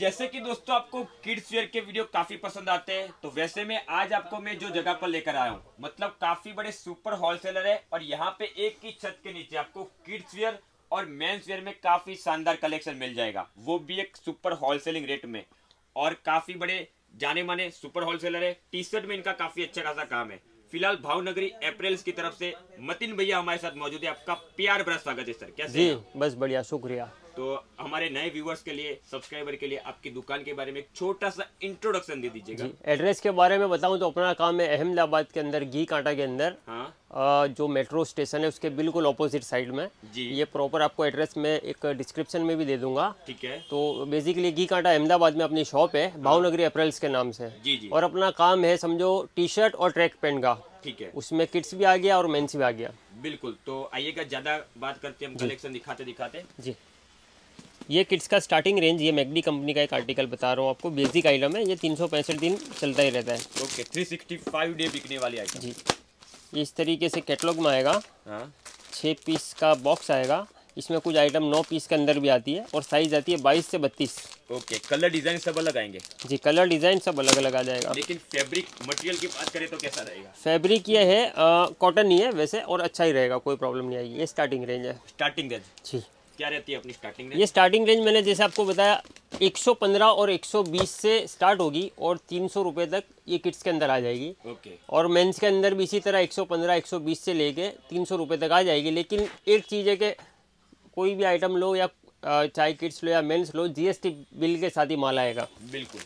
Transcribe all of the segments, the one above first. जैसे कि दोस्तों आपको किड्स वेयर के वीडियो काफी पसंद आते हैं, तो वैसे में आज आपको मैं जो जगह पर लेकर आया हूँ मतलब काफी बड़े सुपर होलसेलर है और यहाँ पे एक ही छत के नीचे आपको किड्स वेयर और मेंस वेयर में काफी शानदार कलेक्शन मिल जाएगा, वो भी एक सुपर होलसेलिंग रेट में। और काफी बड़े जाने माने सुपर होलसेलर है, टी शर्ट में इनका काफी अच्छा खासा काम है। फिलहाल भावनगरी अपरेल्स की तरफ से मतिन भैया हमारे साथ मौजूद है, आपका प्यार भरा स्वागत है सर। कैसे जी? बस बढ़िया, शुक्रिया। तो हमारे नए व्यूवर्स के लिए, सब्सक्राइबर के लिए आपकी दुकान के बारे में एक छोटा सा इंट्रोडक्शन दे दीजिएगा। एड्रेस के बारे में बताऊं तो अपना काम है अहमदाबाद के अंदर घीकांटा के अंदर, हाँ। जो मेट्रो स्टेशन है उसके बिल्कुल ऑपोजिट साइड में जी। ये प्रॉपर आपको एड्रेस में एक डिस्क्रिप्शन में भी दे दूंगा, ठीक है। तो बेसिकली घीकांटा अहमदाबाद में अपनी शॉप है, भावनगरी अपरेल्स के नाम से जी। और अपना काम है समझो टी शर्ट और ट्रैक पैंट का, ठीक है। उसमें किड्स भी आ गया और मेन्स भी आ गया, बिल्कुल। तो आइएगा, ज्यादा बात करते हैं, हम कलेक्शन दिखाते दिखाते जी। ये किड्स का स्टार्टिंग रेंज, ये मैगडी कंपनी का एक आर्टिकल बता रहा हूँ आपको, बेसिक आइटम है। ये 365 दिन चलता ही रहता है, ओके। 365 डे बिकने वाली आइटम जी। ये इस तरीके से कैटलॉग में आएगा, हाँ। 6 पीस का बॉक्स आएगा, इसमें कुछ आइटम 9 पीस के अंदर भी आती है और साइज आती है 22 से 32, ओके। कलर डिजाइन सब अलग आएंगे जी, कलर डिजाइन सब अलग अलग आ जाएगा। लेकिन फैब्रिक मटेरियल की बात करें तो कैसा रहेगा? फैब्रिक ये है कॉटन ही है वैसे और अच्छा ही रहेगा, कोई प्रॉब्लम नहीं आएगी। ये स्टार्टिंग रेंज है, स्टार्टिंग रेंज जी। क्या रहती है अपनी स्टार्टिंग रेंज? ये स्टार्टिंग रेंज मैंने जैसे आपको बताया 115 और 120 से स्टार्ट होगी और 300 रुपए तक ये किड्स के अंदर आ जाएगी, ओके। और मेंस के अंदर भी इसी तरह 115 120 से लेके 300 रुपए तक आ जाएगी। लेकिन एक चीज़ है कि कोई भी आइटम लो, या चाहे किड्स लो या मेंस लो, जीएसटी बिल के साथ ही माल आएगा, बिल्कुल।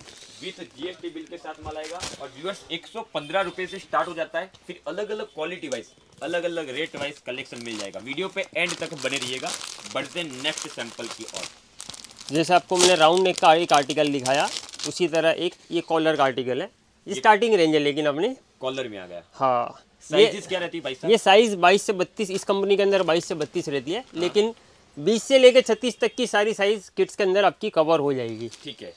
जीएसटी बिल के साथ माल आएगा। और व्यूअर्स 115 रुपए से स्टार्ट हो जाता है, फिर अलग अलग क्वालिटी वाइज, अलग अलग रेट वाइज कलेक्शन मिल जाएगा। वीडियो पे एंड तक बने रहिएगा, बढ़ते नेक्स्ट सैंपल की ओर। जैसे आपको मैंने राउंड नेक का एक आर्टिकल दिखाया, उसी तरह एक ये कॉलर का आर्टिकल है। ये स्टार्टिंग रेंज है लेकिन अपने कॉलर में आ गया, हाँ। साइज क्या रहती है भाई साहब? ये साइज 22 से 32, इस कंपनी के अंदर 22 से 32 रहती है, लेकिन 20 से लेकर 36 तक की सारी साइज किड्स के अंदर आपकी कवर हो जाएगी, ठीक है।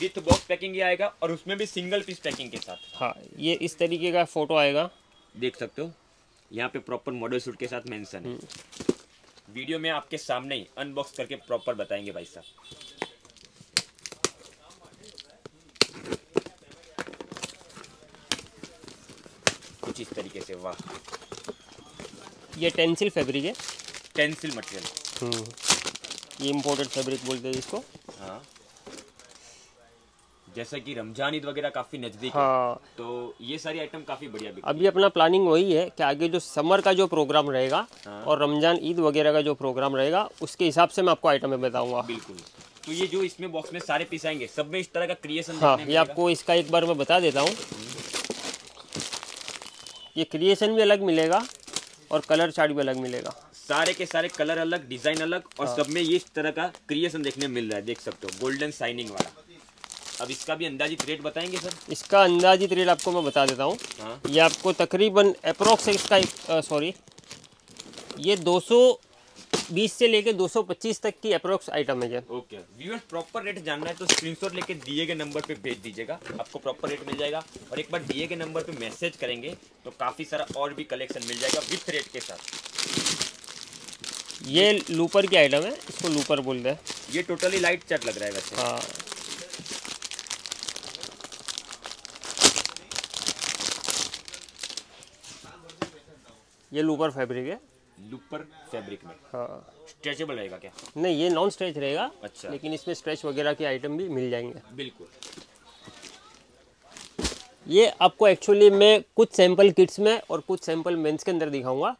विथ बॉक्स पैकिंग ये आएगा और उसमें भी सिंगल पीस पैकिंग के साथ, हाँ। ये इस तरीके का फोटो आएगा, देख सकते हो। यहाँ पे प्रॉपर मॉडल सूट के साथ मेंशन है। वीडियो में आपके सामने ही अनबॉक्स करके प्रॉपर बताएंगे भाई साहब। कुछ इस तरीके से, वाह। ये टेंसिल फैब्रिक है, टेंसिल मटेरियल, ये इम्पोर्टेड फैब्रिक बोलते हैं इसको, हाँ। जैसा कि रमजान ईद वगैरह काफी नजदीक, हाँ। है, तो ये सारी आइटम काफी बढ़िया। अभी अपना प्लानिंग वही है कि आगे जो समर का जो प्रोग्राम रहेगा, हाँ। और रमजान ईद वगैरह का जो प्रोग्राम रहेगा उसके हिसाब से मैं आपको आइटम बताऊंगा, बिल्कुल। तो ये जो इसमें बॉक्स में सारे पीस आएंगे सब में इस तरह का क्रिएशन, हाँ। ये आपको इसका एक बार मैं बता देता हूँ, ये क्रिएशन भी अलग मिलेगा और कलर चार्ट भी अलग मिलेगा, सारे के सारे कलर अलग, डिजाइन अलग, और सब में ये इस तरह का क्रिएशन देखने मिल रहा है, देख सकते हो, गोल्डन शाइनिंग वाला। अब इसका भी अंदाजित रेट बताएंगे सर? इसका अंदाजित रेट आपको मैं बता देता हूँ, हाँ। ये आपको तकरीबन अप्रोक्स इसका ये 220 से लेके 225 तक की अप्रोक्स आइटम है ये, ओके। व्यूअर्स प्रॉपर रेट जानना है तो स्क्रीनशॉट लेके दिए गए नंबर पे भेज दीजिएगा, आपको प्रॉपर रेट मिल जाएगा। और एक बार दिए गए नंबर पे मैसेज करेंगे तो काफ़ी सारा और भी कलेक्शन मिल जाएगा विथ रेट के साथ। ये लूपर की आइटम है, इसको लूपर बोलते हैं। ये टोटली लाइट चार्ट लग रहा है वैसे, हाँ। ये लूपर फैब्रिक है, लूपर फैब्रिक में, हाँ। स्ट्रेचेबल रहेगा क्या? नहीं, ये नॉन स्ट्रेच रहेगा, अच्छा। लेकिन इसमें स्ट्रेच वगैरह के आइटम भी मिल जाएंगे, बिल्कुल। ये आपको एक्चुअली मैं कुछ सैंपल किड्स में और कुछ सैंपल मेंस के अंदर दिखाऊंगा।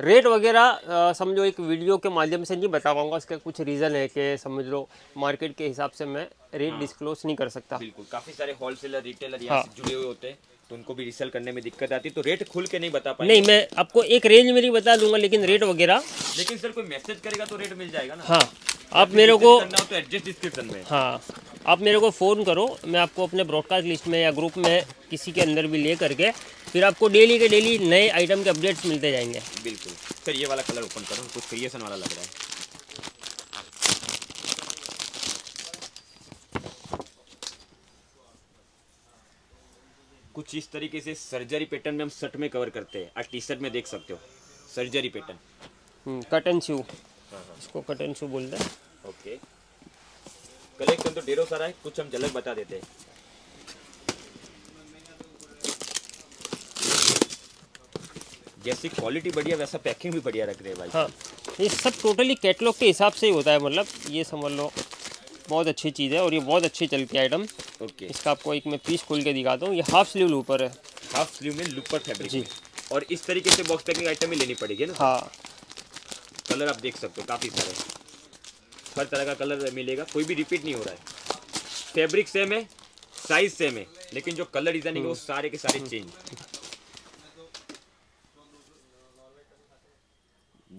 रेट वगैरह समझो एक वीडियो के माध्यम से नहीं बता पाऊंगा, इसका कुछ रीज़न है कि समझ लो मार्केट के हिसाब से मैं रेट, हाँ। डिस्क्लोज नहीं कर सकता, बिल्कुल। काफ़ी सारे होलसेलर, रिटेलर यहाँ से जुड़े हुए होते हैं तो उनको भी रीसेल करने में दिक्कत आती है, तो रेट खुल के नहीं बता पाएंगे। नहीं, मैं आपको एक रेंज मेरी बता दूंगा लेकिन रेट वगैरह। लेकिन सर कोई मैसेज करेगा तो रेट मिल जाएगा ना, हाँ। आप मेरे को तो एड्रेस डिस्क्रिप्शन में, हाँ। आप मेरे को फ़ोन करो, मैं आपको अपने ब्रॉडकास्ट लिस्ट में या ग्रुप में किसी के अंदर भी ले करके फिर आपको डेली के डेली नए आइटम के अपडेट्स मिलते जाएंगे, बिल्कुल। सर ये वाला कलर ओपन करो, कुछ क्रिएशन वाला लग रहा है। कुछ इस तरीके से सर्जरी पैटर्न में हम शर्ट में कवर करते हैं, टी शर्ट में देख सकते हो सर्जरी पैटर्न, कटन शू, इसको कटन शू बोलते हैं, ओके। कलेक्शन तो ढेरों सारा है, कुछ हम झलक बता देते हैं। जैसी क्वालिटी बढ़िया वैसा पैकिंग भी बढ़िया रख रहे हैं भाई। हाँ, ये सब टोटली कैटलॉग के हिसाब से ही होता है, मतलब ये समझ लो बहुत अच्छी चीज़ है और ये बहुत अच्छी चलती है आइटम। ओके, इसका आपको एक मैं पीस खोल के दिखा दूँ। ये हाफ स्लीव लूपर है, हाफ स्लीव में लूपर फैब्रिक जी, और इस तरीके से बॉक्स पैकिंग आइटम ही लेनी पड़ेगी ना। हाँ, कलर आप देख सकते हो काफ़ी सारे, हर तरह का कलर मिलेगा, कोई भी रिपीट नहीं हो रहा है। फैब्रिक सेम है, साइज सेम है, लेकिन जो कलर डिजाइनिंग है वो सारे के सारे चेंज,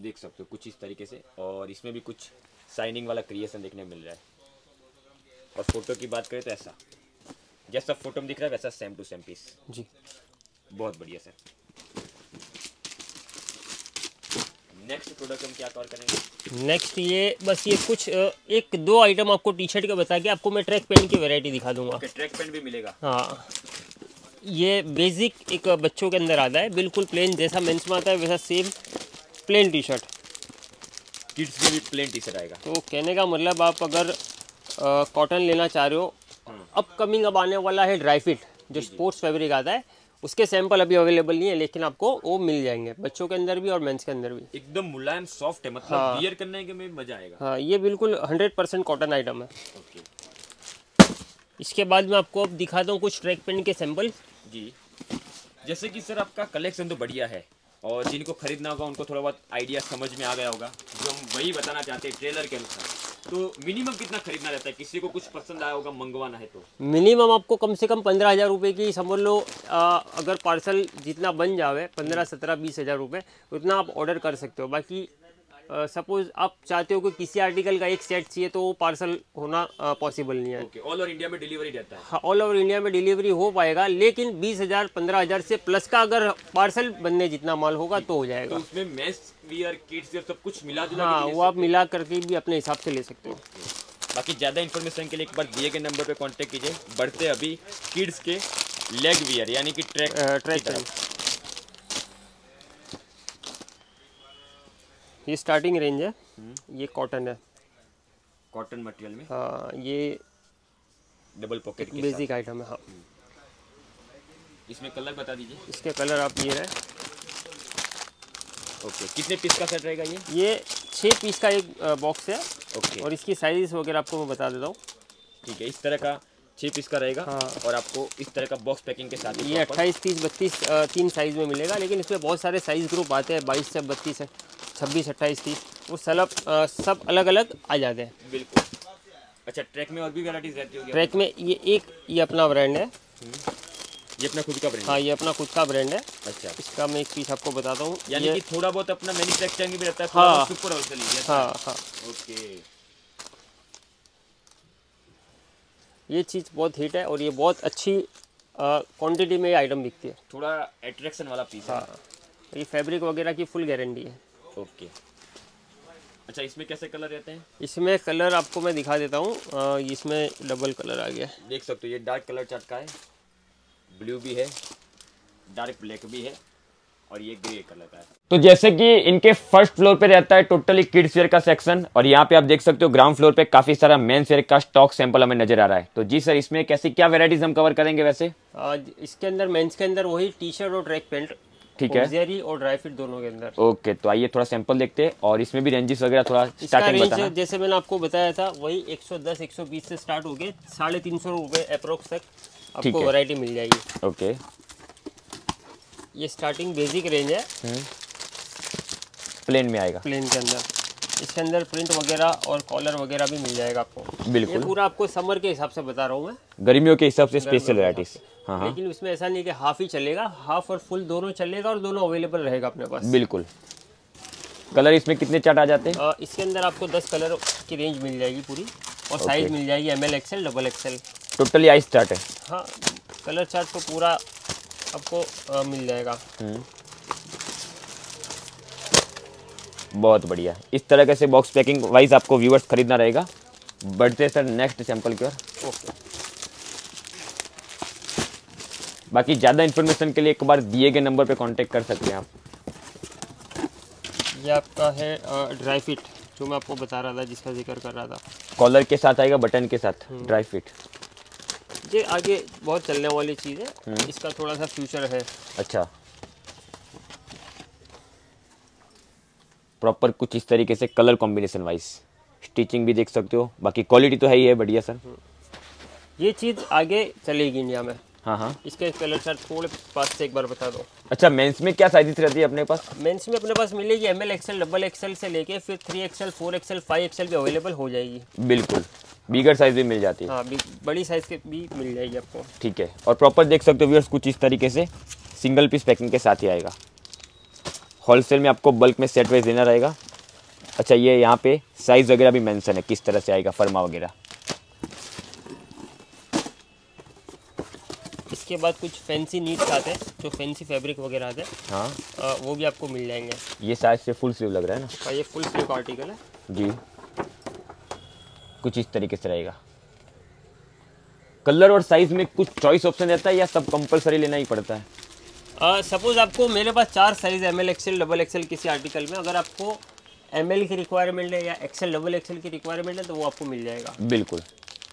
देख सकते हो कुछ इस तरीके से। और इसमें भी कुछ शाइनिंग वाला क्रिएशन देखने मिल रहा है। और फोटो की बात करें तो ऐसा जैसा फोटो में दिख रहा है वैसा सेम टू सेम पीस जी, बहुत बढ़िया सर। नेक्स्ट प्रोडक्ट हम क्या कवर करेंगे? नेक्स्ट ये बस ये कुछ एक दो आइटम आपको टी शर्ट के बता के आपको मैं ट्रैक पैंट की वैरायटी दिखा दूंगा। ट्रैक पैंट भी मिलेगा। हाँ, ये बेसिक एक बच्चों के अंदर आता है, बिल्कुल प्लेन जैसा मेंस में आता है वैसा same plain T shirt, kids में भी प्लेन टी शर्ट आएगा। तो कहने का मतलब आप अगर कॉटन लेना चाह रहे हो, अपकमिंग अब आने वाला है ड्राई फिट जो स्पोर्ट्स फैब्रिक आता है, उसके सैंपल अभी अवेलेबल नहीं है लेकिन आपको वो मिल जाएंगे बच्चों के अंदर भी और मेंस के अंदर भी। एकदम मुलायम सॉफ्ट है, मतलब वियर करने के में मजा आएगा। हाँ, ये बिल्कुल 100% कॉटन आइटम है। ओके, इसके बाद मैं आपको अब दिखाता हूँ कुछ ट्रैक पैंट के सैंपल जी। जैसे कि सर आपका कलेक्शन तो बढ़िया है और जिनको खरीदना होगा उनको थोड़ा बहुत आइडिया समझ में आ गया होगा, जो हम वही बताना चाहते हैं ट्रेलर के अनुसार। तो मिनिमम कितना खरीदना रहता है, किसी को कुछ पसंद आया होगा मंगवाना है तो? मिनिमम आपको कम से कम 15,000 रुपये की समझ लो, अगर पार्सल जितना बन जावे 15, 17, 20,000 रुपये उतना आप ऑर्डर कर सकते हो। बाकी सपोज आप चाहते हो कि किसी आर्टिकल का एक सेट चाहिए तो वो पार्सल होना पॉसिबल नहीं है। ओके, ऑल ओवर इंडिया में डिलीवरी रहता है। हाँ, ऑल ओवर इंडिया में डिलीवरी हो पाएगा, लेकिन 20,000, 15,000 से प्लस का अगर पार्सल बनने जितना माल होगा तो हो जाएगा। तो उसमें मेस वियर, किड्स वियर सब कुछ मिला जुला। हाँ, वो आप मिला करके भी अपने हिसाब से ले सकते हो। बाकी ज़्यादा इन्फॉर्मेशन के लिए एक बार दिए गए नंबर पर कॉन्टैक्ट कीजिए। बढ़ते अभी किड्स के लेग वियर यानी कि ट्रैक, ये स्टार्टिंग रेंज है। ये कॉटन है, कॉटन मटेरियल में। हाँ, ये डबल पॉकेट की बेसिक आइटम है। हाँ, इसमें कलर बता दीजिए। इसके कलर आप ये है। ओके, कितने पीस का सेट रहेगा ये? ये 6 पीस का एक बॉक्स है। ओके, और इसकी साइज वगैरह आपको मैं बता देता हूँ। ठीक है, इस तरह का 6 पीस का रहेगा। हाँ, और आपको इस तरह का बॉक्स पैकिंग के साथ ये 28, 30, 32 3 साइज में मिलेगा, लेकिन इसमें बहुत सारे साइज ग्रुप आते हैं, 22 से 32 है, 26, 28, 30, वो सब अलग अलग आ जाते हैं। बिल्कुल। अच्छा, ट्रैक में और भी वैरायटीज रहती होगी? ट्रैक में ये एक ये अपना ब्रांड है, ये अपना खुद का ब्रांड। हाँ, ये अपना खुद का ब्रांड है। अच्छा, इसका मैं एक पीस आपको बताता हूँ, यानी कि थोड़ा बहुत अपना मैन्युफैक्चरिंग भी रहता है। हाँ, सुपर होलसेल। हाँ हाँ, ओके, ये चीज़ बहुत हिट है और ये बहुत अच्छी क्वांटिटी में ये आइटम बिकती है, थोड़ा एट्रैक्शन वाला पीस। हाँ, ये फैब्रिक वगैरह की फुल गारंटी है। ओके, अच्छा, इसमें कैसे कलर रहते हैं? इसमें कलर आपको मैं दिखा देता हूँ। इसमें डबल कलर आ गया है, देख सकते हो। ये डार्क कलर चार्ट का है, ब्लू भी है, डार्क ब्लैक भी है, और ये ग्रे कलर का है। तो जैसे कि इनके फर्स्ट फ्लोर पे रहता है टोटली किड्स वेयर का सेक्शन, और यहाँ पे आप देख सकते हो ग्राउंड फ्लोर पे काफी सारा मेंस वेयर का स्टॉक सैंपल हमें नजर आ रहा है। तो जी सर, इसमें कैसी क्या वैरायटीज हम कवर करेंगे? वैसे इसके अंदर मेंस के अंदर वही टी शर्ट और ट्रैक पैंट, ठीक है, और ड्राई फिट दोनों के अंदर। ओके, तो आइए थोड़ा सैंपल देखते हैं। और इसमें भी रेंजेस वगैरह थोड़ा स्टार्टिंग बताना। जैसे मैंने आपको बताया था वही 110, 120 से स्टार्ट हो गए, 350 रुपये अप्रोक्स तक आपको वैरायटी मिल जाएगी। ओके, ये स्टार्टिंग बेसिक रेंज है, प्लेन में आएगा, प्लेन के अंदर। इसके अंदर प्रिंट वगैरह और कॉलर वगैरह भी मिल जाएगा आपको। बिल्कुल, ये पूरा आपको समर के हिसाब से बता रहा हूँ मैं, गर्मियों के हिसाब से स्पेशल वैरायटीज। हाँ, लेकिन उसमें ऐसा नहीं कि हाफ ही चलेगा, हाफ और फुल दोनों चलेगा और दोनों अवेलेबल रहेगा अपने पास। बिल्कुल। कलर इसमें कितने चार्ट आ जाते हैं? इसके अंदर आपको 10 कलर की रेंज मिल जाएगी पूरी, और साइज मिल जाएगी ML, XL, XXL, टोटली आई चार्ट है। हाँ, कलर चार्ट तो पूरा आपको मिल जाएगा। बहुत बढ़िया, इस तरह से बॉक्स पैकिंग वाइज आपको व्यूअर्स खरीदना रहेगा। बढ़ते सर नेक्स्ट सैंपल की ओर। ओके, बाकी ज़्यादा इन्फॉर्मेशन के लिए एक बार दिए गए नंबर पे कांटेक्ट कर सकते हैं आप। ये आपका है ड्राई फिट। जो मैं आपको बता रहा था, जिसका जिक्र कर रहा था। कॉलर के साथ आएगा, बटन के साथ, ड्राई फिट। ये आगे बहुत चलने वाली चीज़ है, इसका थोड़ा सा फ्यूचर है। अच्छा, प्रॉपर कुछ इस तरीके से कलर कॉम्बिनेशन वाइज स्टिचिंग भी देख सकते हो, बाकी क्वालिटी तो है ही है। बढ़िया सर, ये चीज़ आगे चलेगी इंडिया में। हाँ हाँ, इसके कलर सर थोड़े पास से एक बार बता दो। अच्छा, मेंस में क्या साइजेस रहती है अपने पास? मेंस में अपने पास मिलेगी एमएल, एक्सएल, डबल एक्सएल से लेके फिर 3XL, 4XL, 5XL भी अवेलेबल हो जाएगी। बिल्कुल, बिगर साइज भी मिल जाती है। हाँ, बड़ी साइज के भी मिल जाएगी आपको। ठीक है, और प्रॉपर देख सकते हो व्यूअर्स, कुछ इस तरीके से सिंगल पीस पैकिंग के साथ ही आएगा। होलसेल में आपको बल्क में सेट वाइज देना रहेगा। अच्छा, ये यहाँ पे साइज वगैरह भी मेंशन है, किस तरह से आएगा फर्मा वगैरह। इसके बाद कुछ फैंसी नीड्स आते हैं, जो फैंसी फैब्रिक वगैरह आते हैं। हाँ, वो भी आपको मिल जाएंगे। ये साइज से फुल स्लीव लग रहा है ना? हाँ, ये फुल स्लीव का आर्टिकल है जी। कुछ इस तरीके से रहेगा। कलर और साइज में कुछ चॉइस ऑप्शन रहता है या सब कंपलसरी लेना ही पड़ता है? सपोज आपको मेरे पास 4 size ML, XL, double XL किसी आर्टिकल में, अगर आपको एमएल की रिक्वायरमेंट है या एक्सएल, डबल एक्सएल की रिक्वायरमेंट है तो वो आपको मिल जाएगा। बिल्कुल,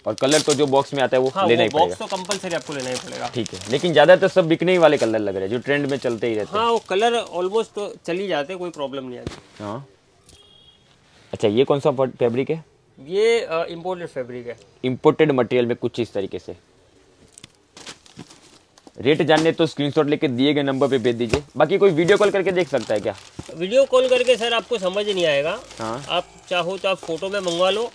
और कलर तो जो बॉक्स में आता है वो लेना ही पड़ेगा। बॉक्स तो कंपलसरी आपको लेना ही पड़ेगा। ठीक है, लेकिन ज़्यादातर सब बिकने ही वाले कलर लग रहे हैं, जो ट्रेंड में चलते ही रहते हैं। हाँ, वो कलर ऑलमोस्ट तो चल ही जाते, कोई प्रॉब्लम नहीं आती। हाँ, अच्छा, ये कौन सा फैब्रिक है? ये इम्पोर्टेड फैब्रिक है, इम्पोर्टेड मटेरियल में कुछ इस तरीके से। रेट जानने तो स्क्रीनशॉट लेके दिए गए नंबर पे भेज दीजिए। बाकी कोई वीडियो कॉल करके देख सकता है क्या? वीडियो कॉल करके सर आपको समझ नहीं आएगा। हाँ, आप चाहो तो आप फोटो में मंगवा लो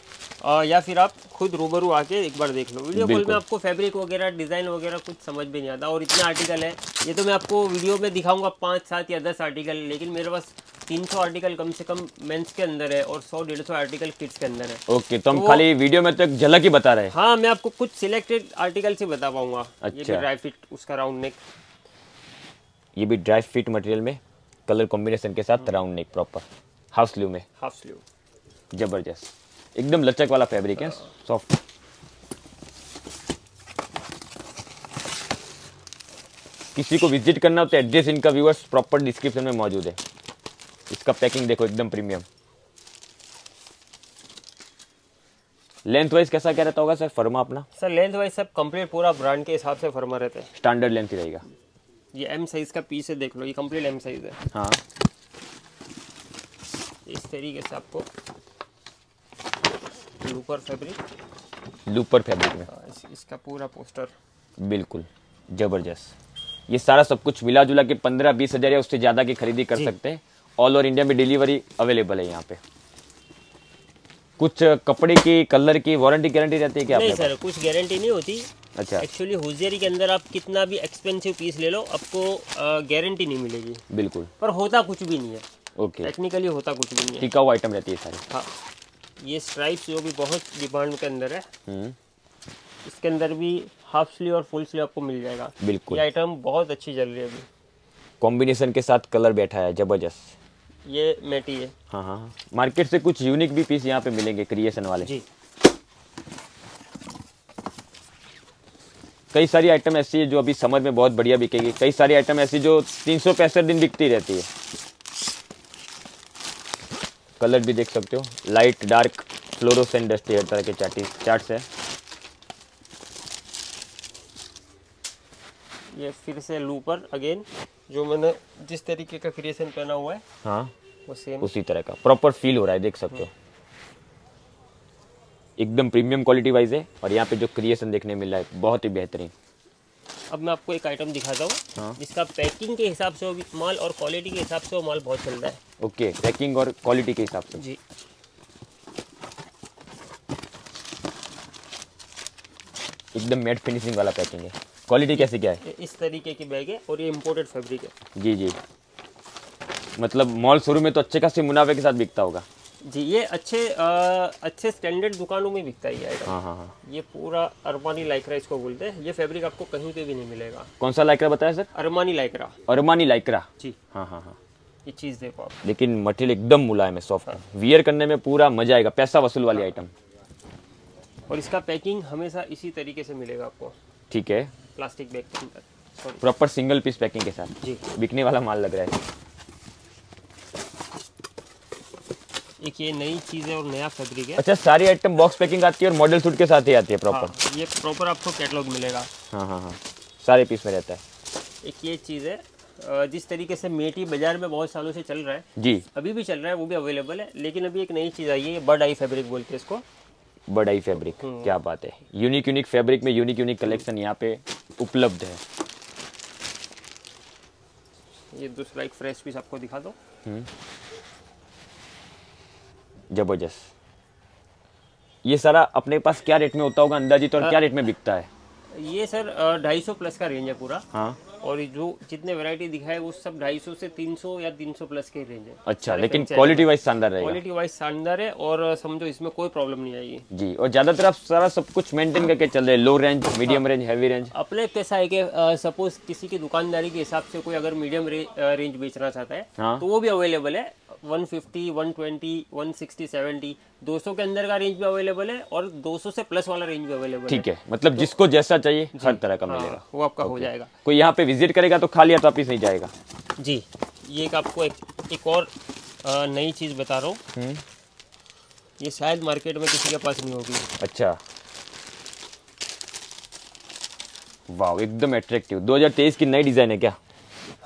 या फिर आप खुद रूबरू आके एक बार देख लो। वीडियो कॉल में आपको फैब्रिक वगैरह, डिज़ाइन वगैरह कुछ समझ भी नहीं आता, और इतने आर्टिकल है। ये तो मैं आपको वीडियो में दिखाऊंगा 5, 7 या 10 आर्टिकल, लेकिन मेरे पास 300 आर्टिकल कम से कम मेंस के अंदर है और 100-150 आर्टिकल किड्स के अंदर है। ओके, तो हम खाली वीडियो में तो एक झलक ही बता रहे हैं। हाँ, मैं आपको कुछ सिलेक्टेड आर्टिकल से बता पाऊंगा। अच्छा, ड्राई फिट, उसका राउंड नेक, ये भी ड्राई फिट मटेरियल में कलर कॉम्बिनेशन के साथ round neck, proper half sleeve में। हाफ स्लीव जबरदस्त, एकदम लचक वाला फैब्रिक है, सॉफ्ट। किसी को विजिट करना हो तो एड्रेस इनका व्यूअर्स प्रॉपर डिस्क्रिप्शन में मौजूद है। इसका पैकिंग देखो, एकदम प्रीमियम। लेंथ वाइज कैसा क्या रहता होगा सर फर्मा अपना? सर लेंथ वाइज सब कंप्लीट पूरा ब्रांड के हिसाब से फर्मा रहता है, स्टैंडर्ड लेंथ ही रहेगा। ये एम साइज का पीस है, देख लो, ये कंप्लीट एम साइज है। हाँ, इस तरीके से आपको लूपर फैब्रिक में इसका पूरा पोस्टर। बिल्कुल जबरदस्त, ये सारा सब कुछ मिला जुला के 15-20 हज़ार या उससे ज़्यादा की खरीदी कर सकते हैं। ऑल ओवर इंडिया में डिलीवरी अवेलेबल है। यहाँ पे कुछ कपड़े की कलर की वारंटी गारंटी रहती है क्या? नहीं सर, कुछ गारंटी नहीं होती। अच्छा, एक्चुअली हुजरी के अंदर आप कितना भी एक्सपेंसिव पीस ले लो, आपको गारंटी नहीं मिलेगी। बिल्कुल, पर होता कुछ भी नहीं है। ओके, टेक्निकली होता कुछ भी नहीं है, टिकाऊ आइटम रहती है सारी। हाँ, ये स्ट्राइप्स जो भी बहुत डिमांड के अंदर है, इसके अंदर भी हाफ स्लीव और फुल स्लीव आपको मिल जाएगा। बिल्कुल, ये आइटम बहुत अच्छी चल रही है अभी, कॉम्बिनेशन के साथ कलर बैठा है जबरदस्त। ये मैटी है। हाँ हाँ, मार्केट से कुछ यूनिक भी पीस यहाँ पे मिलेंगे, क्रिएशन वाले जी। कई सारी आइटम ऐसी है जो अभी समर में बहुत बढ़िया बिकेगी, कई सारी आइटम ऐसी जो 365 दिन बिकती रहती है। कलर भी देख सकते हो, लाइट, डार्क, फ्लोरोसेंट, डस्टी, हर तरह के चार्ट्स है। ये फिर से लूपर अगेन, जो मैंने जिस तरीके का क्रिएशन पहना हुआ है। हाँ, वो सेम उसी तरह का प्रॉपर फील हो रहा है, देख सकते हो, एकदम प्रीमियम क्वालिटी वाइज है। और यहाँ पे जो क्रिएशन देखने मिल रहा है बहुत ही बेहतरीन। अब मैं आपको एक आइटम दिखाता हूँ। हाँ, जिसका पैकिंग के हिसाब से माल और क्वालिटी के हिसाब से वो माल बहुत चल रहा है। ओके, पैकिंग और क्वालिटी के हिसाब से जी। एकदम मैट फिनिशिंग वाला पैकिंग है। क्वालिटी कैसे क्या है? इस तरीके की बैग है और ये इम्पोर्टेड फैब्रिक है जी। जी, मतलब मॉल शोरूम में तो अच्छे खासी मुनाफे के साथ बिकता होगा जी। ये अच्छे स्टैंडर्ड दुकानों में बिकता ही आएगा। हाँ हाँ हाँ, ये पूरा अरमानी लाइक्रा इसको बोलते हैं। ये फैब्रिक आपको कहीं पे भी नहीं मिलेगा। कौन सा लाइक्रा बताया sir? Armani Lycra. Armani Lycra जी। हाँ हाँ हाँ, ये चीज़ देखो आप, लेकिन मटेरियल एकदम मुलायम है, सॉफ्ट। हाँ, वियर करने में पूरा मजा आएगा, पैसा वसूल वाली आइटम। और इसका पैकिंग हमेशा इसी तरीके से मिलेगा आपको। ठीक है, प्लास्टिक बैग के अंदर प्रॉपर सिंगल पीस पैकिंग के साथ जी बिकने वाला माल लग रहा है। एक ये नई चीज है और नया फैब्रिक है। अच्छा, सारी आइटम बॉक्स पैकिंग आती है और मॉडल सूट के साथ ही आती है प्रॉपर। हाँ, ये प्रॉपर आपको कैटलॉग मिलेगा। हाँ हाँ हाँ, सारे पीस में रहता है। एक ये चीज़ है, जिस तरीके से मेटी बाजार में बहुत सालों से चल रहा है जी, अभी भी चल रहा है, वो भी अवेलेबल है, लेकिन अभी एक नई चीज़ आई है, बर्ड आई फैब्रिक बोलते हैं इसको। बर्ड आई फैब्रिक, क्या बात है। यूनिक यूनिक फैब्रिक में यूनिक यूनिक कलेक्शन यहाँ पे उपलब्ध है। ये दूसरा एक फ्रेश पीस आपको दिखा दो, जबरदस्त। ये सारा अपने पास क्या रेट में होता होगा अंदाजित, और क्या रेट में बिकता है ये? सर 250 प्लस का रेंज है पूरा। हाँ, और जो जितने वैरायटी दिखाए वो सब 250 से 300 या 300 प्लस के रेंज है। अच्छा, लेकिन क्वालिटी वाइज शानदार है, क्वालिटी वाइज शानदार है, और समझो इसमें कोई प्रॉब्लम नहीं आएगी जी। और ज्यादातर आप सारा सब कुछ मेंटेन करके चल रहे हैं, low range, medium range, heavy range. अपने कैसा है कि सपोज किसी की दुकानदारी के हिसाब से कोई अगर मीडियम रेंज बेचना चाहता है तो वो भी अवेलेबल है। 150, 120, 160, 70, 200 के अंदर का रेंज भी अवेलेबल है और 200 से प्लस वाला रेंज भी अवेलेबल है। ठीक है, मतलब तो जिसको जैसा चाहिए हर तरह का मिलेगा, वो आपका हो जाएगा। कोई यहाँ पे विजिट करेगा तो खाली हाथ वापिस नहीं जाएगा जी। ये आपको एक और नई चीज बता रहा हूँ, ये शायद मार्केट में किसी के पास नहीं होगी। अच्छा, वाह, एकदम अट्रैक्टिव। 2023 की नई डिजाइन है क्या?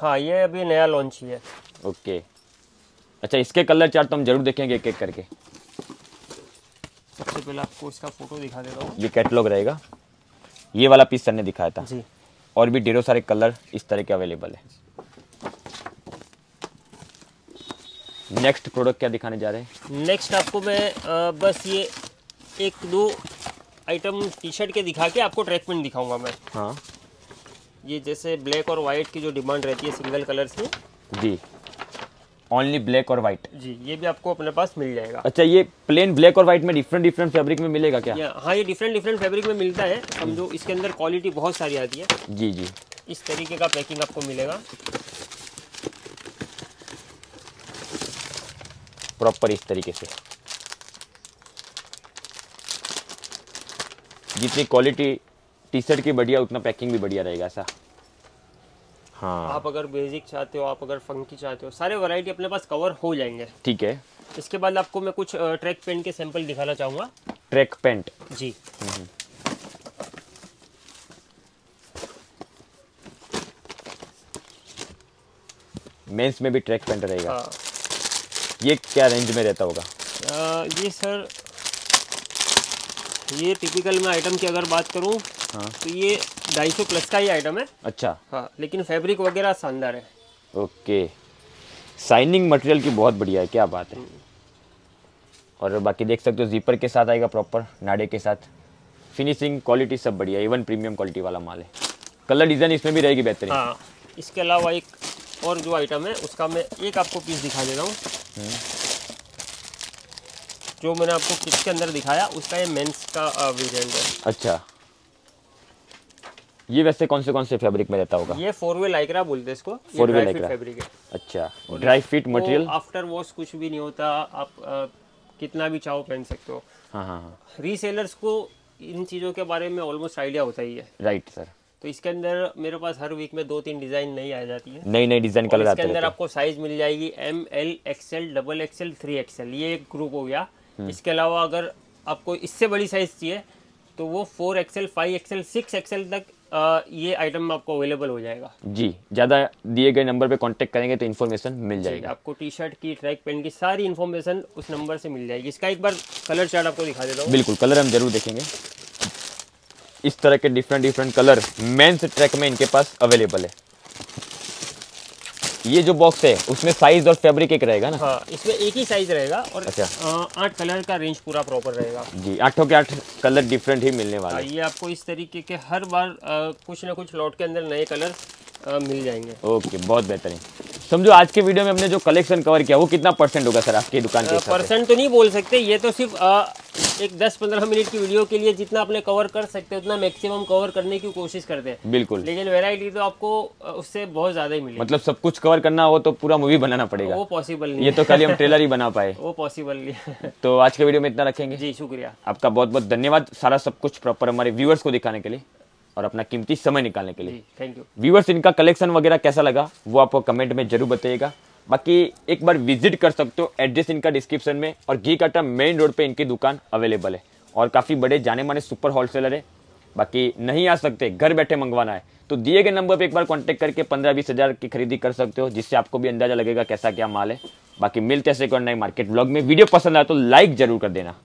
हाँ, ये अभी नया लॉन्च ही है। ओके, अच्छा, इसके कलर चार्ट तो हम जरूर देखेंगे एक एक करके। सबसे पहले आपको इसका फोटो दिखा देता हूँ। ये कैटलॉग रहेगा, ये वाला पीस सर ने दिखाया था जी। और भी ढेरों सारे कलर इस तरह के अवेलेबल है। नेक्स्ट प्रोडक्ट क्या दिखाने जा रहे हैं? नेक्स्ट आपको मैं बस ये एक दो आइटम टी शर्ट के दिखा के आपको ट्रैक पेंट दिखाऊंगा मैं। हाँ, ये जैसे ब्लैक और व्हाइट की जो डिमांड रहती है सिंगल कलर से जी, ओनली ब्लैक और व्हाइट जी, ये भी आपको अपने पास मिल जाएगा। अच्छा, ये प्लेन ब्लैक और व्हाइट में डिफरेंट डिफरेंट फैब्रिक में मिलेगा क्या? हाँ, ये डिफरेंट डिफरेंट फैब्रिक में मिलता है। समझो इसके अंदर क्वालिटी बहुत सारी आती है जी। जी, इस तरीके का पैकिंग आपको मिलेगा, प्रॉपर इस तरीके से। जितनी क्वालिटी टी शर्ट की बढ़िया उतना पैकिंग भी बढ़िया रहेगा ऐसा। हाँ, आप अगर बेसिक चाहते हो, आप अगर फंकी चाहते हो, सारे वैरायटी अपने पास कवर हो जाएंगे। ठीक है, इसके बाद आपको मैं कुछ ट्रैक पेंट के सैंपल दिखाना चाहूँगा। ट्रैक पेंट जी, मेंस में भी ट्रैक पेंट रहेगा। हाँ। ये क्या रेंज में रहता होगा? ये सर, ये टिपिकल में आइटम की अगर बात करूँ, हाँ, तो ये 250 प्लस का ही आइटम है। अच्छा, हाँ, लेकिन फैब्रिक वगैरह शानदार है। ओके, शाइनिंग मटेरियल की बहुत बढ़िया है, क्या बात है। और बाकी देख सकते हो जीपर के साथ आएगा, प्रॉपर नाड़े के साथ, फिनिशिंग क्वालिटी सब बढ़िया, इवन प्रीमियम क्वालिटी वाला माल है। कलर डिजाइन इसमें भी रहेगी बेहतरीन। हाँ, इसके अलावा एक और जो आइटम है उसका मैं एक आपको पीस दिखा दे रहा हूँ, जो मैंने आपको किट के अंदर दिखाया उसका ये मेंस का वेरिएंट है। अच्छा, ये वैसे कौन से फैब्रिक में रहता होगा? ये 4-way लाइक्रा बोलते हैं इसको, ये ड्राई फिट फैब्रिक है। अच्छा, dry fit material, after wash कुछ भी नहीं होता, आप कितना भी चाहो पहन सकते हो। हाँ हाँ हाँ, रीसेलर्स को इन चीज़ों के बारे में ऑलमोस्ट आइडिया होता ही है। राइट सर, तो इसके अंदर मेरे पास हर वीक में 2-3 डिजाइन नई आ जाती है, नई नई डिजाइन कलर आते हैं। इसके अंदर आपको साइज मिल जाएगी ML, XL, XXL, 3XL, ये एक ग्रुप हो गया। इसके अलावा अगर आपको इससे बड़ी साइज चाहिए तो वो 4XL, 5XL, 6XL तक ये आइटम आपको अवेलेबल हो जाएगा जी। ज़्यादा दिए गए नंबर पे कांटेक्ट करेंगे तो इन्फॉर्मेशन मिल जाएगी आपको। टी शर्ट की, ट्रैक पेंट की सारी इन्फॉर्मेशन उस नंबर से मिल जाएगी। इसका एक बार कलर चार्ट आपको दिखा देता हूँ। बिल्कुल, कलर हम जरूर देखेंगे। इस तरह के different different colour men's track में इनके पास अवेलेबल है। ये जो बॉक्स है उसमें साइज और फैब्रिक एक रहेगा ना? हाँ, इसमें एक ही साइज रहेगा और 8 कलर का रेंज पूरा प्रॉपर रहेगा जी। 8 के 8 कलर डिफरेंट ही मिलने वाला है। ये आपको इस तरीके के हर बार कुछ ना कुछ लॉट के अंदर नए कलर मिल जाएंगे। ओके, बहुत बेहतरीन। समझो आज के वीडियो में हमने जो कलेक्शन कवर किया वो कितना परसेंट होगा सर आपकी दुकान के? परसेंट तो नहीं बोल सकते, ये तो सिर्फ एक 10-15 मिनट की वीडियो के लिए जितना आपने कवर कर सकते हैं उतना मैक्सिमम कवर करने की कोशिश करते हैं। बिल्कुल, लेकिन वैरायटी तो आपको उससे बहुत ज्यादा ही मिलेगी। मतलब सब कुछ कवर करना हो तो पूरा मूवी बनाना पड़ेगा, वो पॉसिबल नहीं। ये तो खाली हम ट्रेलर ही बना पाए, वो पॉसिबल नहीं। तो आज के वीडियो में इतना रखेंगे जी। शुक्रिया आपका, बहुत बहुत धन्यवाद सारा सब कुछ प्रॉपर हमारे व्यूअर्स को दिखाने के लिए और अपना कीमती समय निकालने के लिए। Thank you viewers. इनका कलेक्शन वगैरह कैसा लगा वो आपको कमेंट में जरूर बताइएगा। बाकी एक बार विजिट कर सकते हो, एड्रेस इनका डिस्क्रिप्शन में। और घीकांटा मेन रोड पे इनकी दुकान अवेलेबल है और काफ़ी बड़े जाने माने सुपर होलसेलर है। बाकी नहीं आ सकते, घर बैठे मंगवाना है तो दिए गए नंबर पे एक बार कांटेक्ट करके 15-20 हज़ार की खरीदी कर सकते हो, जिससे आपको भी अंदाजा लगेगा कैसा क्या माल है। बाकी मिलते हैं एक और नए मार्केट व्लॉग में। वीडियो पसंद आया तो लाइक जरूर कर देना।